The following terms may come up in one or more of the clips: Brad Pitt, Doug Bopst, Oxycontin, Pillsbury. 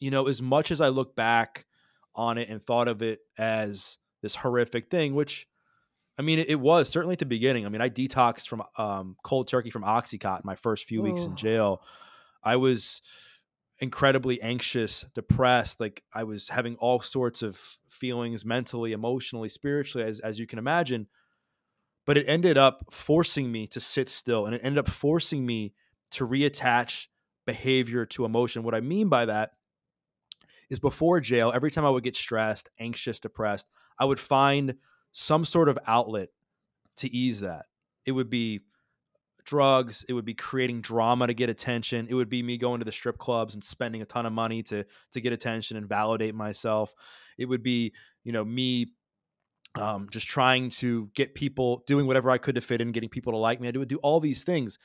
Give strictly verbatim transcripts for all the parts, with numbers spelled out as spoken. you know, as much as I look back on it and thought of it as this horrific thing, which, I mean, it, it was certainly at the beginning. I mean, I detoxed from um, cold turkey from Oxycontin my first few weeks in jail. I was incredibly anxious, depressed. Like, I was having all sorts of feelings mentally, emotionally, spiritually, as, as you can imagine. But it ended up forcing me to sit still, and it ended up forcing me to reattach behavior to emotion. What I mean by that is, before jail, every time I would get stressed, anxious, depressed, I would find some sort of outlet to ease that. It would be drugs. It would be creating drama to get attention. It would be me going to the strip clubs and spending a ton of money to, to get attention and validate myself. It would be, you know, me um, just trying to get people, doing whatever I could to fit in, getting people to like me. I would do all these things.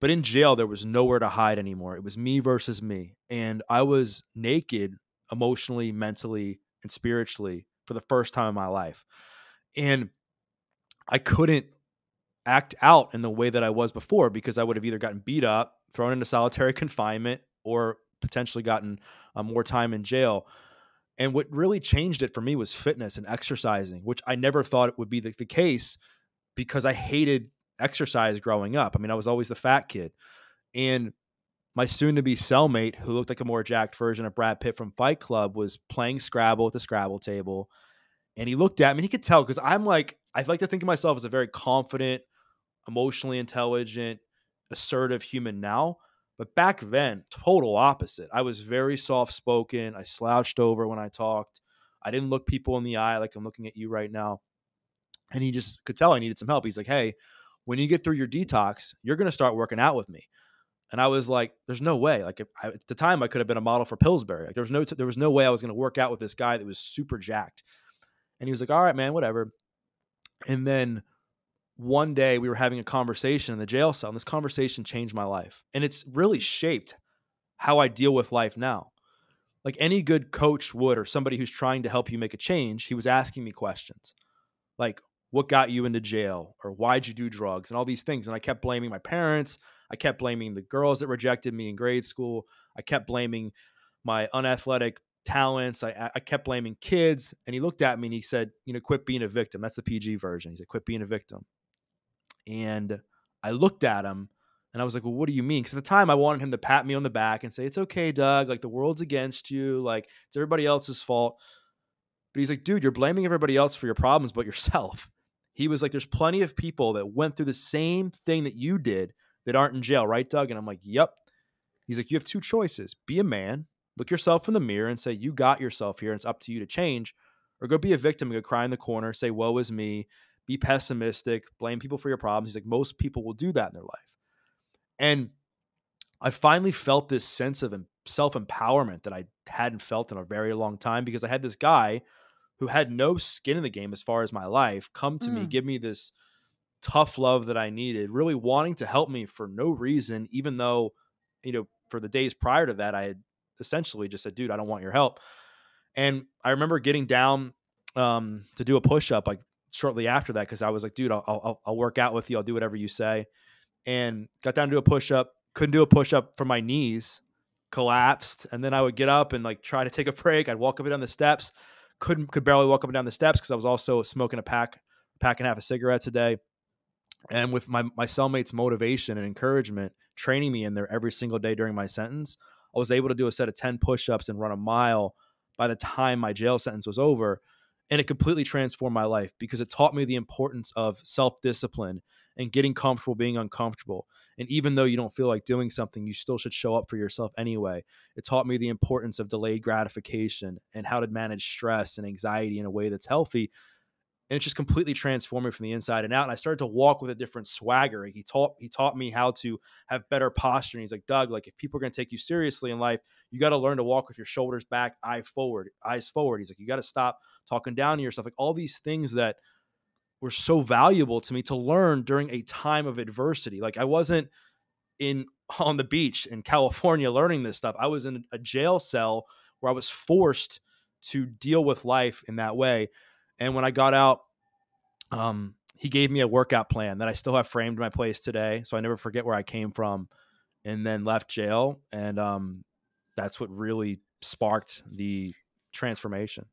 But in jail, there was nowhere to hide anymore. It was me versus me. And I was naked emotionally, mentally, and spiritually for the first time in my life. And I couldn't act out in the way that I was before, because I would have either gotten beat up, thrown into solitary confinement, or potentially gotten uh, more time in jail. And what really changed it for me was fitness and exercising, which I never thought it would be the, the case, because I hated exercise growing up. I mean, I was always the fat kid. And my soon-to-be cellmate, who looked like a more jacked version of Brad Pitt from Fight Club, was playing Scrabble at the Scrabble table. And he looked at me, and he could tell, because I'm like, I like to think of myself as a very confident, emotionally intelligent, assertive human now. But back then, total opposite. I was very soft-spoken. I slouched over when I talked. I didn't look people in the eye like I'm looking at you right now. And he just could tell I needed some help. He's like, hey, when you get through your detox, you're going to start working out with me. And I was like, there's no way. Like, if I, at the time, I could have been a model for Pillsbury. Like, there was no, there was no way I was going to work out with this guy that was super jacked. And he was like, all right, man, whatever. And then one day we were having a conversation in the jail cell, and this conversation changed my life. And it's really shaped how I deal with life now. Like any good coach would, or somebody who's trying to help you make a change, he was asking me questions like, what got you into jail, or why'd you do drugs, and all these things. And I kept blaming my parents. I kept blaming the girls that rejected me in grade school. I kept blaming my unathletic talents. I, I kept blaming kids. And he looked at me and he said, you know, quit being a victim. That's the P G version. He said, quit being a victim. And I looked at him and I was like, well, what do you mean? Because at the time I wanted him to pat me on the back and say, it's okay, Doug. Like, the world's against you. Like, it's everybody else's fault. But he's like, dude, you're blaming everybody else for your problems but yourself. He was like, there's plenty of people that went through the same thing that you did that aren't in jail, right, Doug? And I'm like, yep. He's like, you have two choices. Be a man. Look yourself in the mirror and say, you got yourself here and it's up to you to change, or go be a victim and go cry in the corner, say, woe is me, be pessimistic, blame people for your problems. He's like, most people will do that in their life. And I finally felt this sense of self-empowerment that I hadn't felt in a very long time, because I had this guy who had no skin in the game as far as my life come to mm. me, give me this tough love that I needed, really wanting to help me for no reason, even though, you know, for the days prior to that, I had essentially just said, dude, I don't want your help. And I remember getting down um, to do a push-up like shortly after that, because I was like, dude, I'll, I'll, I'll work out with you. I'll do whatever you say. And got down to do a push-up, couldn't do a push-up from my knees, collapsed. And then I would get up and like try to take a break. I'd walk up and down the steps, couldn't, could barely walk up and down the steps because I was also smoking a pack, pack and a half of cigarettes a day. And with my, my cellmate's motivation and encouragement, training me in there every single day during my sentence, I was able to do a set of ten push-ups and run a mile by the time my jail sentence was over. And it completely transformed my life, because it taught me the importance of self-discipline and getting comfortable being uncomfortable. And even though you don't feel like doing something, you still should show up for yourself anyway. It taught me the importance of delayed gratification and how to manage stress and anxiety in a way that's healthy. And it just completely transformed me from the inside and out. And I started to walk with a different swagger. He taught, he taught me how to have better posture. And he's like, Doug, like, if people are going to take you seriously in life, you got to learn to walk with your shoulders back, eye forward, eyes forward. He's like, you got to stop talking down to yourself. Like, all these things that were so valuable to me to learn during a time of adversity. Like, I wasn't in on the beach in California learning this stuff. I was in a jail cell where I was forced to deal with life in that way. And when I got out, um, he gave me a workout plan that I still have framed in my place today, so I never forget where I came from. And then left jail, and um, that's what really sparked the transformation.